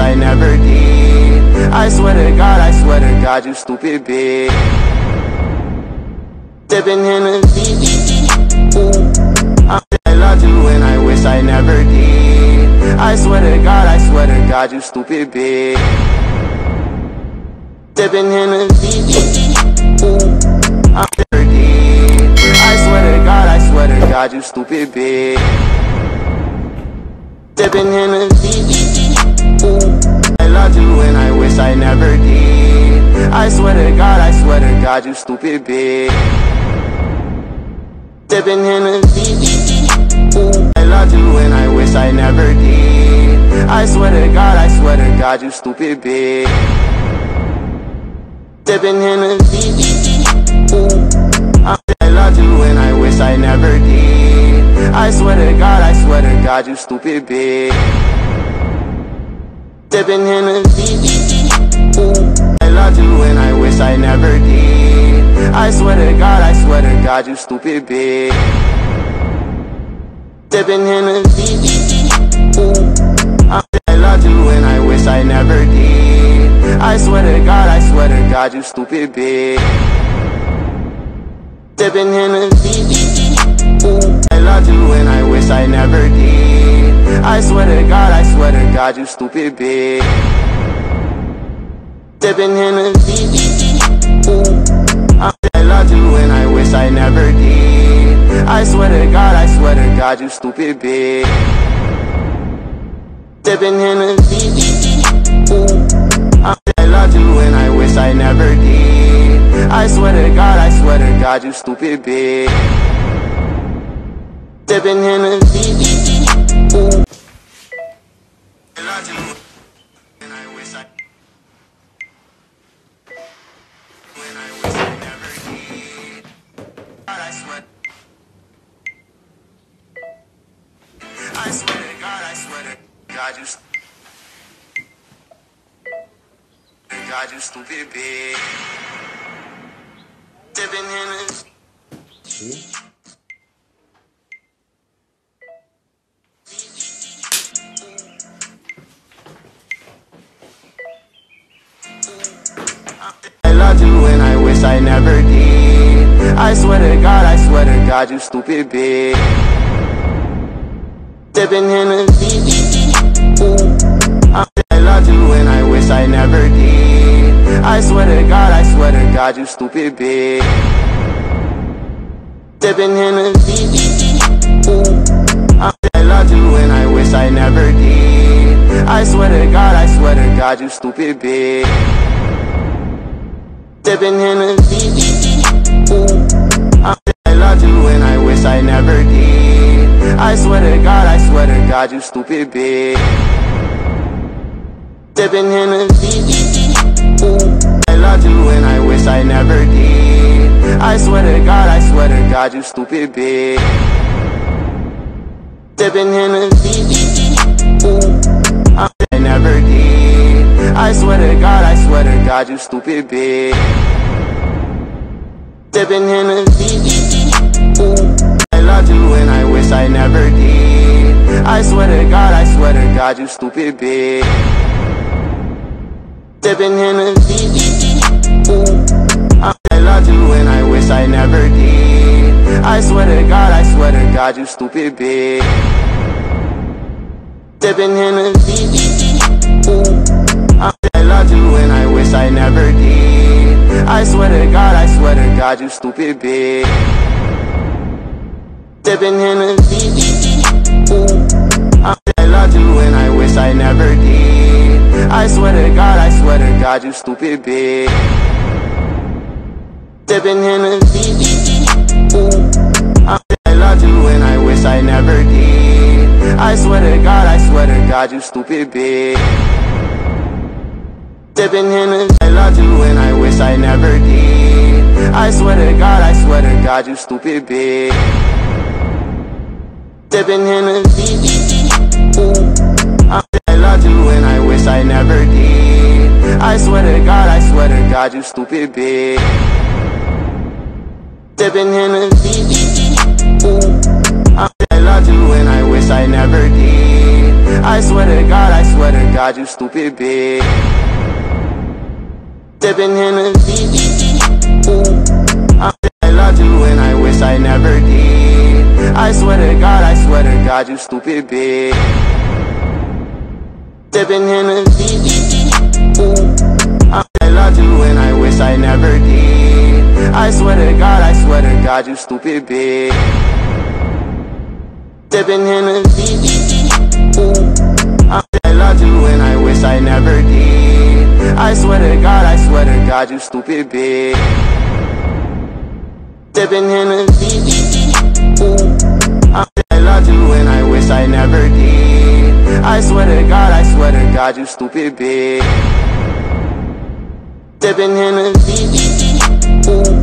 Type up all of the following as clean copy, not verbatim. I never did. I swear to God, you stupid bitch. Sippin' Hennessy, ooh, I loved you and I wish I never did. I swear to God, you stupid bitch. Sippin' Hennessy, ooh, I never did. I swear to God, you stupid bitch. Sippin' Hennessy, ooh, I loved you and I wish I never did. I swear to God, you stupid bitch. Sippin' Hennessy, ooh, I loved you and I wish I never did. I swear to God, you stupid bitch. Sippin' Hennessy, ooh, I loved you and I wish I never did. I swear to God, you stupid bitch. Sippin' Hennessy, ooh, I loved you and I wish I never did. I swear to God, you stupid bitch. Sippin' Hennessy, ooh, I loved you and I wish I never did. I swear to God, you stupid bitch. Sippin' Hennessy, ooh, I loved you and I wish I never did. I swear to God, you stupid bitch. Sippin' Hennessy, ooh, I loved you and I wish I never did. I swear to God, you stupid bitch. Sippin' Hennessy, ooh, I loved you and I wish I never did. I swear to God, you stupid bitch. Sippin' Hennessy, ooh, I loved you and I wish I never did. I swear to God, you stupid bitch. Sippin' Hennessy. I loved you and I wish I never did. I swear to God, you stupid bitch. Sippin' Hennessy, ooh, I loved you and I wish I never did. I swear to God, you stupid bitch. Sippin' Hennessy, ooh, I loved you and I wish I never did. I swear to God, you stupid bitch. Sippin' Hennessy, ooh, I loved you and I wish I never did. I swear to God, you stupid bitch. Sippin' Hennessy, ooh, I loved you and I wish I never did. I swear to God, you stupid bitch. Sippin' Hennessy, ooh, I never did. I swear to God, you stupid bitch. Sippin' Hennessy, ooh, I loved you and I wish I never did. I swear to God, you stupid bitch. Sippin' Hennessy, ooh, I loved you and I wish I never did. I swear to God, you stupid bitch. Sippin' Hennessy, ooh, I loved you and I wish I never did. I swear to God, you stupid bitch. Sippin' Hennessy, ooh, I loved you and I wish I never did. I swear to God, you stupid bitch. Sippin' Hennessy, ooh, I loved you and I wish I never did. I swear to God, you stupid bitch. Sippin' Hennessy, I loved you and I wish I never did. I swear to God, you stupid bitch. Sippin' Hennessy, ooh, I loved you and I wish I never did. I swear to God, you stupid bitch. Sippin' Hennessy, ooh, I loved you and I wish I never did. I swear to God, you stupid bitch. Sippin' Hennessy, ooh, I loved you and I wish I never did. I swear to God, you stupid bitch. Sippin' Hennessy, ooh, I loved you and I wish I never did. I swear to God, you stupid bitch. Sippin' Hennessy, ooh, I loved you and I wish I never did. I swear to God, you stupid bitch. Sippin' Hennessy, ooh, I loved you and I wish I never did. I swear to God, you stupid bitch. Sippin' Hennessy, ooh,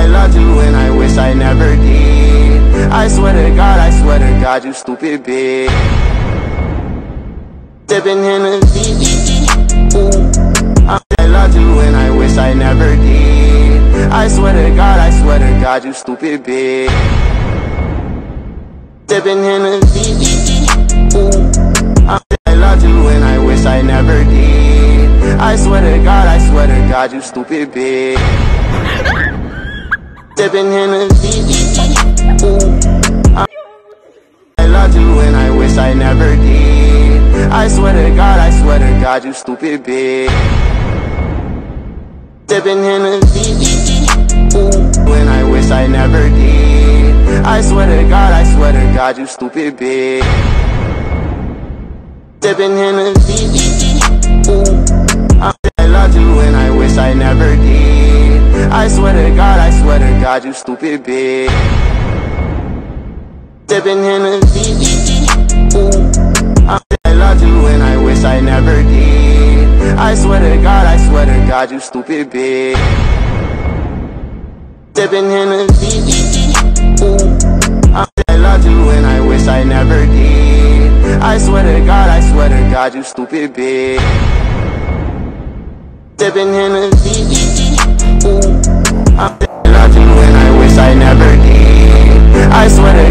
I loved you and I wish I never did. I swear to God, you stupid bitch. Sippin' Hennessy, ooh, I loved you and I wish I never did. I swear to God, you stupid bitch. Sippin' Hennessy, ooh, I loved you and I wish I never did. I swear to God, you stupid bitch. Sippin' Hennessy, ooh, I loved you and I wish I never did. I swear to God, you stupid bitch. Sippin' Hennessy, ooh, and I wish I never did. I swear to God, you stupid bitch. Sippin' Hennessy, ooh, I loved you and I wish I never did. I swear to God, you stupid bitch. Sippin' Hennessy, ooh, I loved you and I wish I never did. I swear to God, you stupid bitch. Sippin' Hennessy, ooh, I loved you and I wish I never did. I swear to God, you stupid bitch. Sippin' Hennessy, ooh, I loved you and I wish I never did. I swear to God, you stupid bitch. Sippin' Hennessy, ooh, I loved you and I wish I never did. I swear to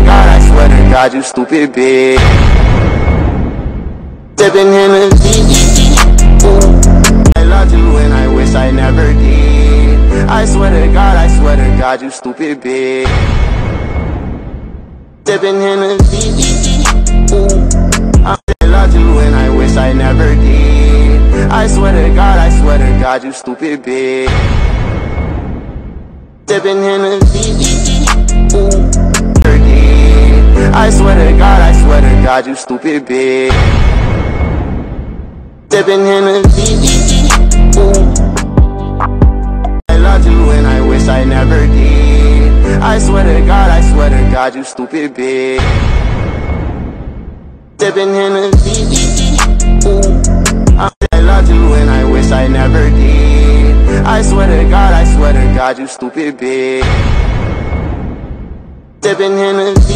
God, you stupid bitch. Sippin' Hennessy, ooh, I loved you and I wish I never did. I swear to God, you stupid bitch. Sippin' Hennessy, ooh, I swear to God, you stupid bitch. Sippin' Hennessy, ooh, I loved you and I wish I never did. I swear to God, you stupid bitch. Sippin' Hennessy, ooh, I loved you and I wish I never did. I swear to God, you stupid bitch. Sippin' Hennessy, ooh, I loved you and I wish I never did. I swear to God, you stupid bitch. Sippin' Hennessy, ooh, I loved you and I wish I never did. I swear to God, you stupid bitch. Sippin' Hennessy, ooh, I loved you and I wish I never did. I swear to God, you stupid bitch. Sippin' Hennessy,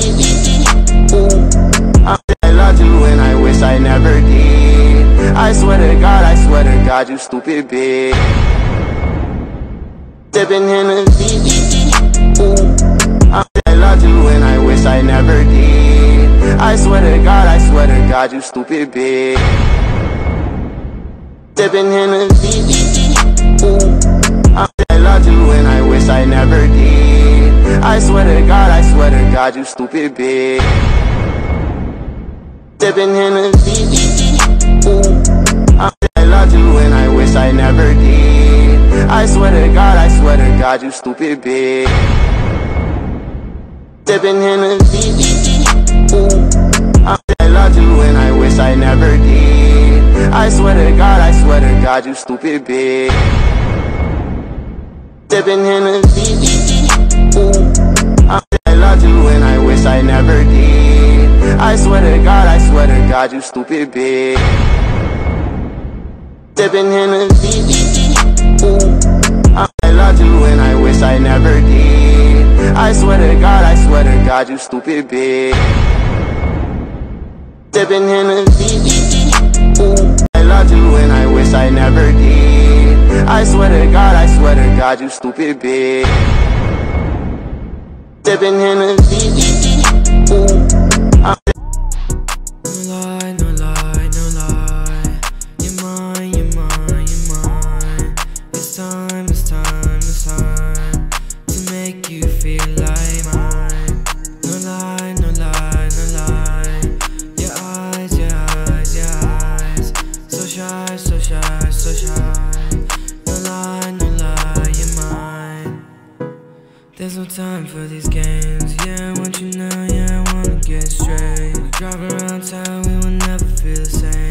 ooh, I loved you and I wish I never did. I swear to God, you stupid bitch. Sippin' Hennessy, ooh, I loved you and I wish I never did. I swear to God, you stupid bitch. Sippin' Hennessy, ooh, I loved you and I wish I never did. I swear to God, you stupid bitch. Sippin' Hennessy, ooh, I loved you and I wish I never did. I swear to God, you stupid bitch. Sippin' Hennessy, ooh, I loved you and I wish I never did. I swear to God, you stupid bitch. Sippin' Hennessy, ooh, no lie, no lie, no lie. time for these games. Yeah, I want you now, yeah, I wanna get straight. We drive around town, we will never feel the same.